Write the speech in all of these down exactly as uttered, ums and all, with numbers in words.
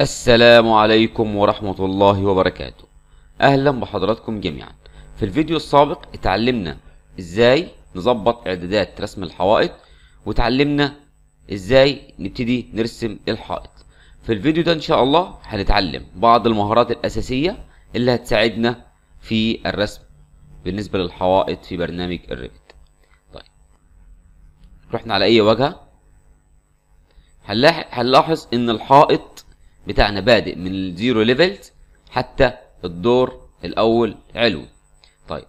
السلام عليكم ورحمة الله وبركاته. أهلا بحضراتكم جميعا. في الفيديو السابق اتعلمنا ازاي نظبط اعدادات رسم الحوائط، وتعلمنا ازاي نبتدي نرسم الحائط. في الفيديو ده ان شاء الله هنتعلم بعض المهارات الأساسية اللي هتساعدنا في الرسم بالنسبة للحوائط في برنامج الريفت. طيب، رحنا على اي واجهة هنلاحظ ان الحائط بتاعنا بادئ من الزيرو ليفلز حتى الدور الاول علوي. طيب،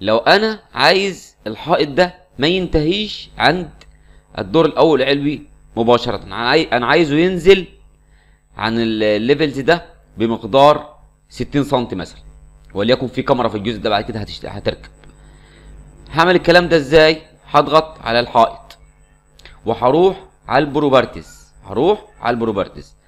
لو انا عايز الحائط ده ما ينتهيش عند الدور الاول علوي مباشرة، انا عايزه ينزل عن الليفلز ده بمقدار ستين سم مثلا، وليكن في كاميرا في الجزء ده بعد كده هتركب. هعمل الكلام ده ازاي؟ هضغط على الحائط وهروح على البروبرتيز، هروح على البروبرتيز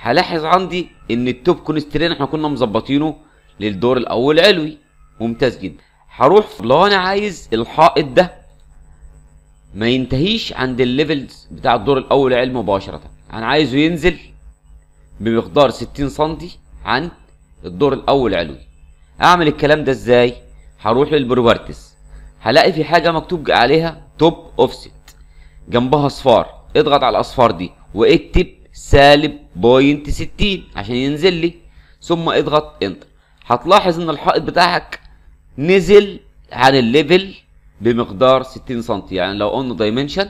هلاحظ عندي ان التوب كونسترين احنا كنا مظبطينه للدور الاول علوي، ممتاز جدا. هروح لو انا عايز الحائط ده ما ينتهيش عند الليفلز بتاع الدور الاول علوي مباشره، انا عايزه ينزل بمقدار ستين سم عن الدور الاول علوي. اعمل الكلام ده ازاي؟ هروح للبروبرتيز هلاقي في حاجه مكتوب عليها توب اوفست، جنبها اصفار، اضغط على الاصفار دي واكتب سالب بوينت ستين عشان ينزل لي، ثم اضغط انتر. هتلاحظ ان الحائط بتاعك نزل عن الليفل بمقدار ستين سم. يعني لو قلنا دايمنشن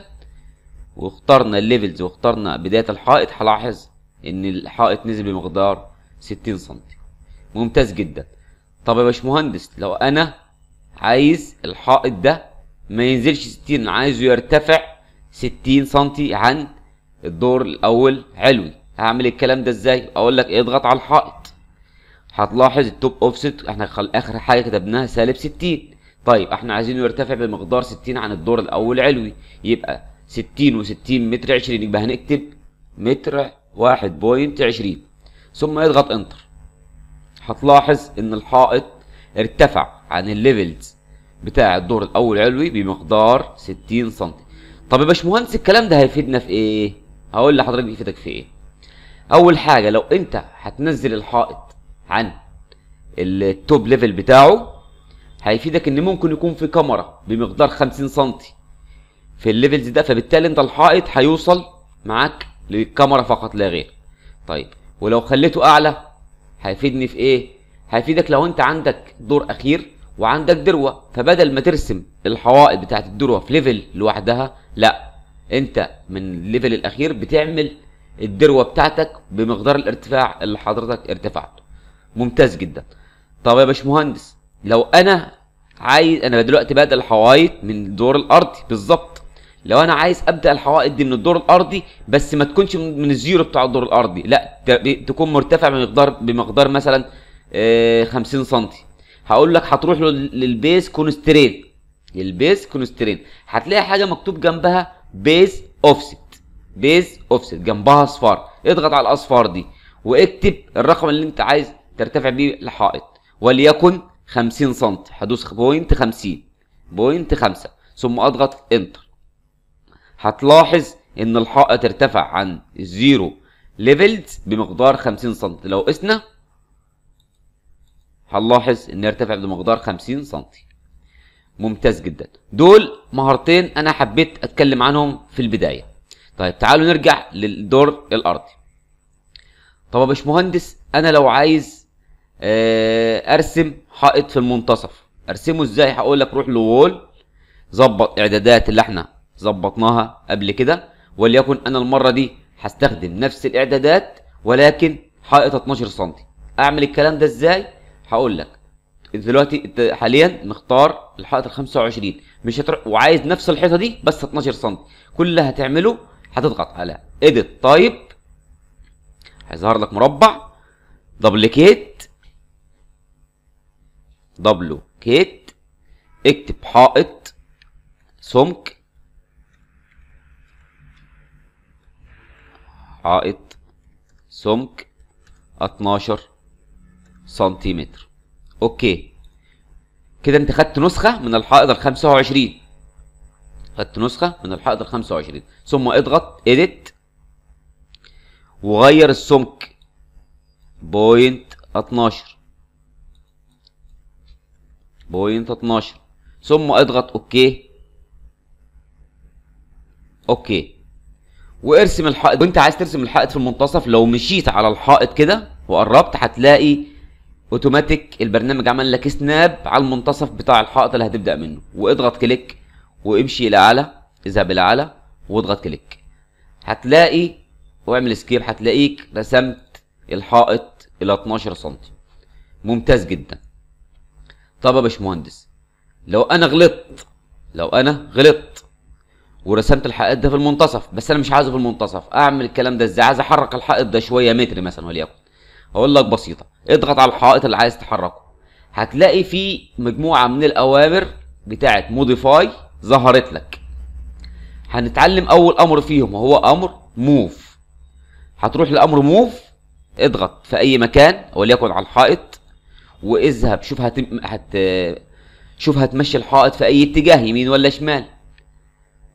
واخترنا الليفلز واخترنا بدايه الحائط، هلاحظ ان الحائط نزل بمقدار ستين سم، ممتاز جدا. طب يا باشمهندس، لو انا عايز الحائط ده ما ينزلش ستين، عايزه يرتفع ستين سم عن الدور الاول علوي، هعمل الكلام ده ازاي؟ اقول لك اضغط على الحائط، هتلاحظ التوب اوفست احنا خل... اخر حاجه كتبناها سالب ستين. طيب، احنا عايزينه يرتفع بمقدار ستين عن الدور الاول علوي، يبقى ستين و60 متر عشرين، يبقى هنكتب متر واحد بوينت عشرين، ثم اضغط انتر. هتلاحظ ان الحائط ارتفع عن الليفلز بتاع الدور الاول علوي بمقدار ستين سم. طب يا باشمهندس، الكلام ده هيفيدنا في ايه؟ هقول لحضرتك بيفيدك في ايه. اول حاجه، لو انت هتنزل الحائط عن التوب ليفل بتاعه هيفيدك ان ممكن يكون في كاميرا بمقدار خمسين سم في الليفلز ده، فبالتالي انت الحائط هيوصل معاك للكاميرا فقط لا غير. طيب، ولو خليته اعلى هيفيدني في ايه؟ هيفيدك لو انت عندك دور اخير وعندك دروه، فبدل ما ترسم الحوائط بتاعت الدروه في ليفل لوحدها، لا، انت من الليفل الاخير بتعمل الدروه بتاعتك بمقدار الارتفاع اللي حضرتك ارتفعته، ممتاز جدا. طب يا باشمهندس، لو انا عايز، انا دلوقتي بادئ الحوائط من الدور الارضي بالظبط، لو انا عايز ابدا الحوائط دي من الدور الارضي بس ما تكونش من الزيرو بتاع الدور الارضي، لا، تكون مرتفع بمقدار بمقدار مثلا اه خمسين سم، هقول لك هتروح للبيس كونسترين. البيس كونسترين هتلاقي حاجه مكتوب جنبها بيس اوفست، بيس اوفست جنبها اصفار، اضغط على الاصفار دي واكتب الرقم اللي انت عايز ترتفع بيه الحائط، وليكن خمسين سم، هدوس بوينت خمسين، بوينت خمسة، ثم اضغط انتر. هتلاحظ ان الحائط ارتفع عن الزيرو ليفلز بمقدار خمسين سم. لو قسنا هنلاحظ ان ارتفع بمقدار خمسين سم، ممتاز جدا. دول مهارتين انا حبيت اتكلم عنهم في البدايه. طيب، تعالوا نرجع للدور الارضي. طب يا باشمهندس، انا لو عايز ارسم حائط في المنتصف ارسمه ازاي؟ هقول لك روح لوول، ظبط اعدادات اللي احنا ظبطناها قبل كده، وليكن انا المره دي هستخدم نفس الاعدادات ولكن حائط اتناشر سم. اعمل الكلام ده ازاي؟ هقول لك دلوقتي حاليا نختار الحائط ال خمسة وعشرين، مش هتروح وعايز نفس الحيطه دي بس اتناشر سم. كل اللي هتعمله هتضغط على اديت تايب، هيظهر لك مربع، دبليكيت، دبلو كيت، اكتب حائط سمك، حائط سمك اتناشر سنتيمتر. اوكي، كده انت خدت نسخه من الحائط ال خمسة وعشرين، خدت نسخه من الحائط ال خمسة وعشرين، ثم اضغط اديت وغير السمك بوينت اتناشر بوينت اتناشر ثم اضغط اوكي اوكي وارسم الحائط. وانت عايز ترسم الحائط في المنتصف، لو مشيت على الحائط كده وقربت هتلاقي اوتوماتيك البرنامج عمل لك سناب على المنتصف بتاع الحائط اللي هتبدأ منه، واضغط كليك وامشي الى اعلى، اذهب الى اعلى واضغط كليك، هتلاقي واعمل سكيب، هتلاقيك رسمت الحائط الى اتناشر سم. ممتاز جدا. طب يا باشمهندس لو انا غلطت، لو انا غلطت ورسمت الحائط ده في المنتصف، بس انا مش عايزه في المنتصف، اعمل الكلام ده ازاي؟ عايز احرك الحائط ده شويه متر مثلا وليكن. اقول لك بسيطه، اضغط على الحائط اللي عايز تحركه، هتلاقي في مجموعه من الاوامر بتاعت موديفاي ظهرت لك. هنتعلم اول امر فيهم وهو امر موف. هتروح لامر موف، اضغط في اي مكان وليكن على الحائط واذهب، شوف هتم... هت شوف هتمشي الحائط في اي اتجاه، يمين ولا شمال،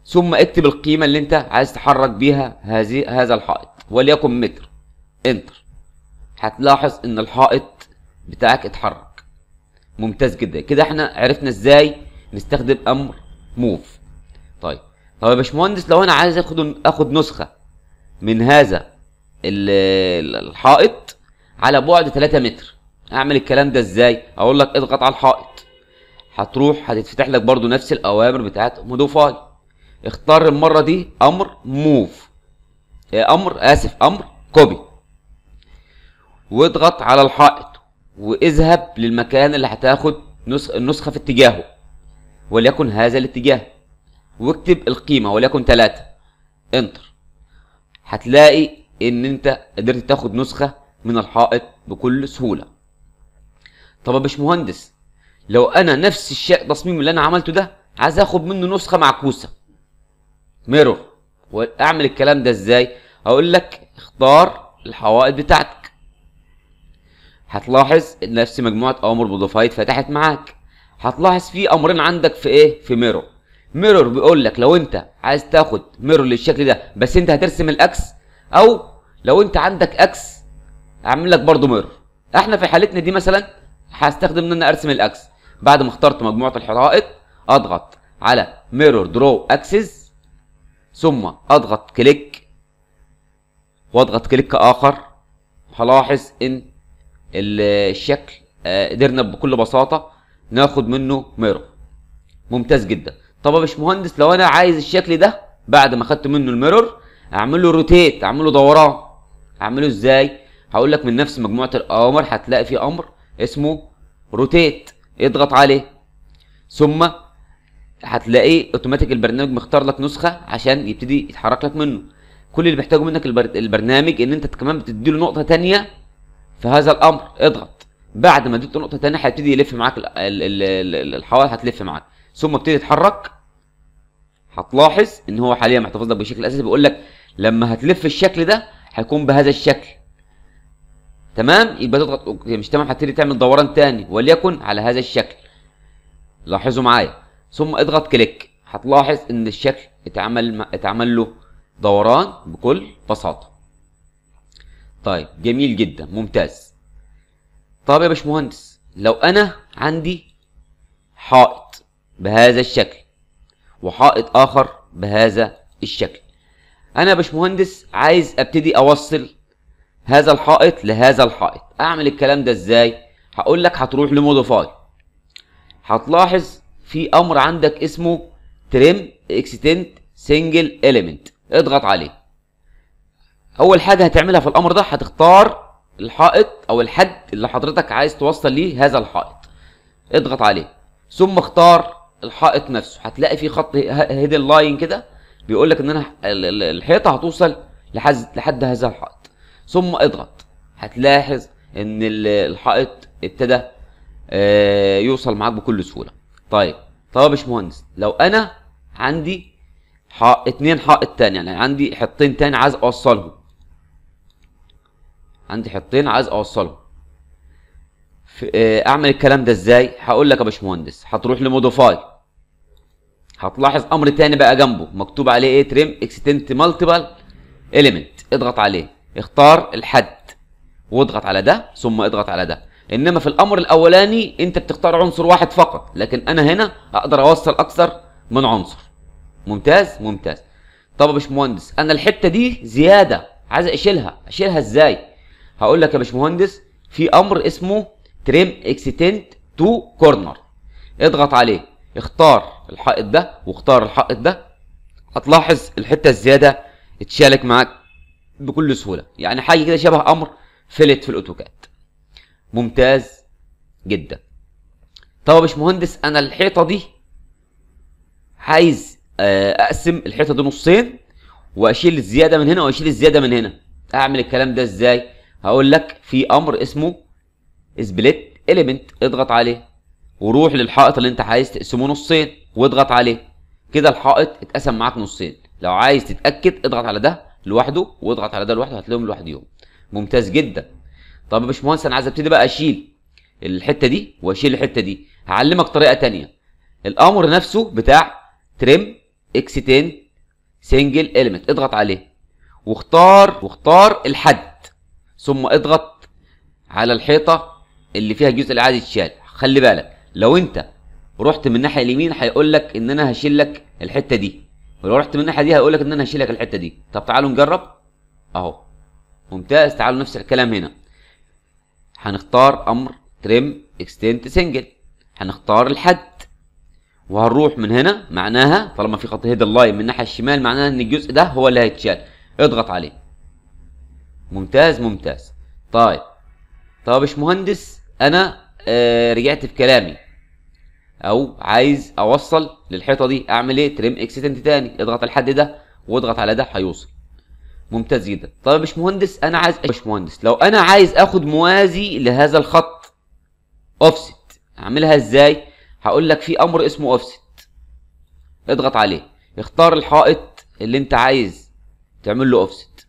ثم اكتب القيمه اللي انت عايز تحرك بيها هذه هذا الحائط وليكن متر، انتر. هتلاحظ ان الحائط بتاعك اتحرك. ممتاز جدا. كده احنا عرفنا ازاي نستخدم امر موف. طيب طب يا باشمهندس لو انا عايز اخد اخد نسخه من هذا الحائط على بعد تلاتة متر، اعمل الكلام ده ازاي؟ اقول لك اضغط على الحائط، هتروح هتتفتح لك برضو نفس الاوامر بتاعت موديفاي، اختار المره دي امر موف، امر اسف امر كوبي، واضغط على الحائط واذهب للمكان اللي هتاخد النسخه في اتجاهه وليكن هذا الاتجاه، واكتب القيمه وليكن تلاتة، انتر. هتلاقي ان انت قدرت تاخد نسخه من الحائط بكل سهوله. طب يا باشمهندس لو انا نفس الشيء التصميم اللي انا عملته ده عايز اخد منه نسخه معكوسه ميرور، واعمل الكلام ده ازاي؟ هقول لك اختار الحوائط بتاعتك، هتلاحظ نفس مجموعه اوامر موديفايد فتحت معاك، هتلاحظ في امرين عندك في ايه؟ في ميرور. ميرور بيقول لك لو انت عايز تاخد ميرور للشكل ده بس انت هترسم الاكس، او لو انت عندك اكس اعمل لك برضو ميرور. احنا في حالتنا دي مثلا هستخدم ان انا ارسم الاكس. بعد ما اخترت مجموعه الحوائط اضغط على ميرور درو اكسس، ثم اضغط كليك واضغط كليك اخر، هلاحظ ان الشكل قدرنا بكل بساطه ناخد منه ميرور. ممتاز جدا. طب يا باشمهندس لو انا عايز الشكل ده بعد ما خدت منه الميرور اعمل له روتيت، اعمل له دوران، اعمله ازاي؟ هقول لك من نفس مجموعه الاوامر هتلاقي في امر اسمه روتيت، اضغط عليه، ثم هتلاقي اوتوماتيك البرنامج مختار لك نسخه عشان يبتدي يتحرك لك منه. كل اللي بيحتاجه منك البر... البرنامج ان انت كمان بتدي له نقطه ثانيه في هذا الامر، اضغط. بعد ما اديت له نقطه ثانيه هيبتدي يلف معاك ال... ال... ال... الحوائط هتلف معاك، ثم ابتدي يتحرك. هتلاحظ ان هو حاليا محتفظ لك بشكل اساسي، بيقول لك لما هتلف الشكل ده هيكون بهذا الشكل. تمام؟ يبقى تضغط اوكي. مش تمام هتبتدي تعمل دوران ثاني وليكن على هذا الشكل. لاحظوا معايا. ثم اضغط كليك، هتلاحظ ان الشكل اتعمل اتعمل له دوران بكل بساطه. طيب جميل جدا ممتاز. طب يا باشمهندس لو انا عندي حائط بهذا الشكل وحائط اخر بهذا الشكل، انا يا باشمهندس عايز ابتدي اوصل هذا الحائط لهذا الحائط، اعمل الكلام ده ازاي؟ هقول لك هتروح لموديفاي، هتلاحظ في امر عندك اسمه تريم اكستنت سنجل اليمنت، اضغط عليه. اول حاجه هتعملها في الامر ده هتختار الحائط او الحد اللي حضرتك عايز توصل ليه هذا الحائط، اضغط عليه، ثم اختار الحائط نفسه. هتلاقي في خط هيدن لاين كده بيقول لك ان انا الحيطه هتوصل لحد هذا الحائط، ثم اضغط. هتلاحظ ان الحائط ابتدى يوصل معاك بكل سهوله. طيب طب يا باشمهندس لو انا عندي حائط اتنين حائط تاني، يعني عندي حيطتين تاني عايز اوصلهم، عندي حيطتين عايز اوصلهم، اعمل الكلام ده ازاي؟ هقول لك يا باشمهندس هتروح لموديفاي، هتلاحظ امر تاني بقى جنبه مكتوب عليه ايه؟ تريم اكستنت مالتيبل اليمنت، اضغط عليه، اختار الحد، واضغط على ده ثم اضغط على ده. انما في الامر الاولاني انت بتختار عنصر واحد فقط، لكن انا هنا اقدر اوصل اكثر من عنصر. ممتاز ممتاز. طب يا باشمهندس انا الحته دي زياده عايز اشيلها، اشيلها ازاي؟ هقول لك يا باشمهندس في امر اسمه تريم اكستنت تو كورنر، اضغط عليه اختار الحائط ده واختار الحائط ده، هتلاحظ الحته الزياده اتشالت معاك بكل سهوله، يعني حاجه كده شبه امر فلت في الاوتوكاد. ممتاز جدا. طب يا باشمهندس انا الحيطه دي عايز اقسم الحيطه دي نصين واشيل الزياده من هنا واشيل الزياده من هنا، اعمل الكلام ده ازاي؟ هقول لك في امر اسمه سبليت اليمنت، اضغط عليه وروح للحائط اللي انت عايز تقسمه نصين واضغط عليه، كده الحائط اتقسم معاك نصين. لو عايز تتاكد اضغط على ده لوحده واضغط على ده لوحده، هتلاقيهم لوحدهم. ممتاز جدا. طب يا باشمهندس انا عايز ابتدي بقى اشيل الحته دي واشيل الحته دي، هعلمك طريقه ثانيه. الامر نفسه بتاع تريم اكستين سنجل اليمنت، اضغط عليه واختار واختار الحد ثم اضغط على الحيطه اللي فيها الجزء اللي عايز يتشال. خلي بالك لو انت رحت من الناحيه اليمين هيقول لك ان انا هشيل لك الحته دي، ولو رحت من الناحيه دي هيقول لك ان انا هشيل لك الحته دي. طب تعالوا نجرب اهو. ممتاز. تعالوا نفس الكلام هنا، هنختار امر تريم اكستنت سنجل، هنختار الحد وهنروح من هنا، معناها طالما في خط هيد اللاين من الناحيه الشمال معناها ان الجزء ده هو اللي هيتشال، اضغط عليه. ممتاز ممتاز. طيب طب يا باشمهندس انا آه رجعت في كلامي او عايز اوصل للحيطه دي، اعمل ايه؟ تريم اكستنت تاني، اضغط على الحد ده واضغط على ده هيوصل. ممتاز جدا. طب يا باشمهندس انا عايز يا باشمهندس لو انا عايز اخد موازي لهذا الخط اوفست، اعملها ازاي؟ هقول لك في امر اسمه اوفست، اضغط عليه اختار الحائط اللي انت عايز تعمل له اوفست،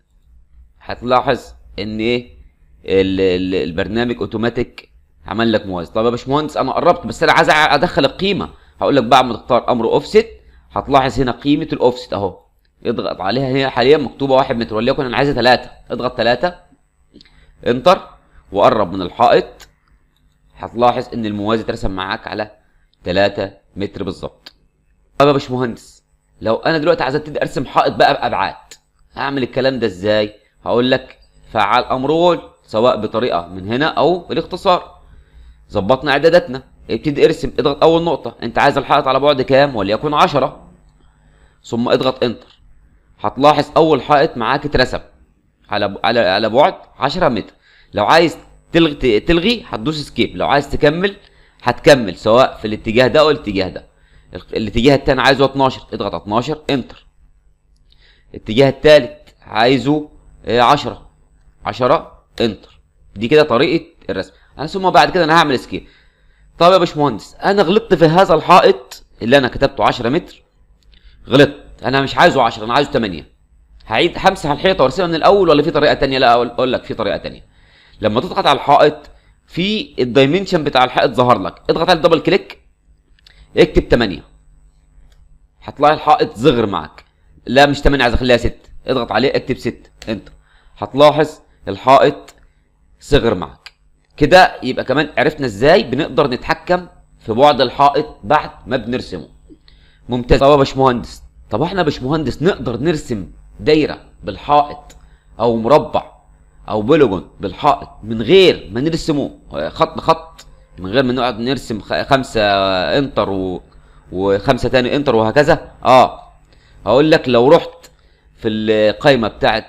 هتلاحظ ان ايه البرنامج اوتوماتيك عمل لك موازي. طب يا باشمهندس انا قربت بس انا عايز ادخل القيمه، هقول لك بعد ما تختار امر اوفست هتلاحظ هنا قيمه الاوفست اهو، اضغط عليها، هي حاليا مكتوبه واحد متر وليكن انا عايزها ثلاثة، اضغط ثلاثة انتر وقرب من الحائط، هتلاحظ ان الموازي اترسم معاك على ثلاثة متر بالظبط. طب يا باشمهندس لو انا دلوقتي عايز ابتدي ارسم حائط بقى بابعاد، هعمل الكلام ده ازاي؟ هقول لك فعال امر وول، سواء بطريقه من هنا او بالاختصار. ظبطنا اعداداتنا، ابتدي ارسم، اضغط اول نقطه، انت عايز الحائط على بعد كام وليكن عشرة، ثم اضغط انتر، هتلاحظ اول حائط معاك اترسم على على على بعد عشرة متر. لو عايز تلغي تلغي هتدوس اسكيب، لو عايز تكمل هتكمل سواء في الاتجاه ده او الاتجاه ده. الاتجاه الثاني عايزه اتناشر، اضغط اتناشر انتر. الاتجاه الثالث عايزه عشرة، عشرة انتر. دي كده طريقه الرسم انا، ثم بعد كده انا هعمل سكيل. طب يا باشمهندس انا غلطت في هذا الحائط اللي انا كتبته عشرة متر، غلطت، انا مش عايزه عشرة، انا عايزه ثمانية، هعيد همسح الحيطه وارسمها من الاول ولا في طريقه ثانيه؟ لا اقول لك في طريقه ثانيه. لما تضغط على الحائط في الدايمنشن بتاع الحائط ظهر لك، اضغط على الدبل كليك اكتب ثمانية، هتلاقي الحائط زغر معاك. لا مش ثمانية، عايز اخليها ستة، اضغط عليه اكتب ستة انتر، هتلاحظ الحائط صغر معاك. كده يبقى كمان عرفنا ازاي بنقدر نتحكم في بعد الحائط بعد ما بنرسمه. ممتاز. طب يا باشمهندس طب احنا يا باشمهندس نقدر نرسم دايره بالحائط او مربع او بولوجون بالحائط من غير ما نرسمه خط بخط، من غير ما نقعد نرسم خمسه انتر و... وخمسه تاني انتر وهكذا؟ اه هقول لك لو رحت في القايمه بتاعه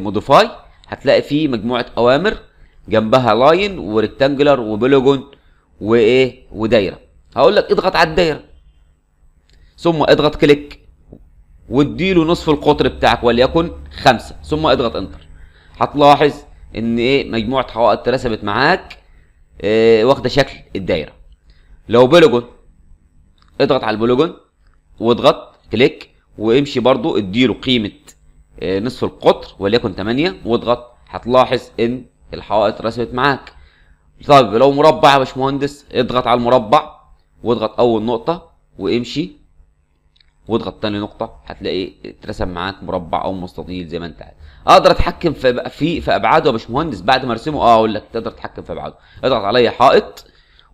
موديفاي هتلاقي في مجموعه اوامر جنبها لاين وريكتانجلر وبولوجون وايه ودايره، هقول لك اضغط على الدايره ثم اضغط كليك واديله نصف القطر بتاعك وليكن خمسة ثم اضغط انتر، هتلاحظ ان ايه مجموعه حوائط اترسمت معاك إيه واخده شكل الدايره. لو بولوجون اضغط على البولوجون واضغط كليك وامشي برضو اديله قيمه إيه نصف القطر وليكن ثمانية واضغط، هتلاحظ ان الحوائط اترسمت معاك. طيب لو مربع يا باشمهندس اضغط على المربع واضغط اول نقطه وامشي واضغط تاني نقطه هتلاقي اترسم معاك مربع او مستطيل زي ما انت عايز. اقدر اتحكم في في في ابعاده يا باشمهندس بعد ما ارسمه؟ اه اقول لك تقدر تتحكم في ابعاده. اضغط عليا حائط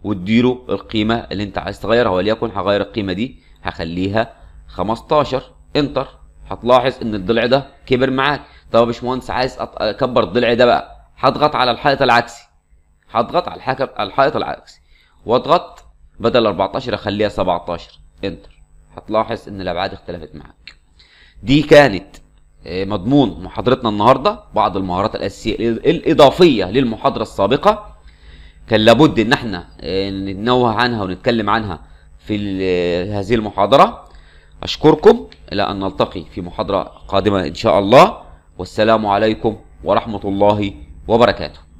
واديله القيمه اللي انت عايز تغيرها، وليكن هغير القيمه دي هخليها خمستاشر انتر. هتلاحظ ان الضلع ده كبر معاك. طب يا باشمهندس عايز اكبر الضلع ده بقى، هضغط على الحائط العكسي، هضغط على الحائط العكسي واضغط بدل اربعتاشر اخليها سبعتاشر انتر. هتلاحظ ان الابعاد اختلفت معاك. دي كانت مضمون محاضرتنا النهارده، بعض المهارات الاساسيه الاضافيه للمحاضره السابقه كان لابد ان احنا ننوه عنها ونتكلم عنها في هذه المحاضره. اشكركم، الى ان نلتقي في محاضره قادمه ان شاء الله، والسلام عليكم ورحمه الله وبركاته.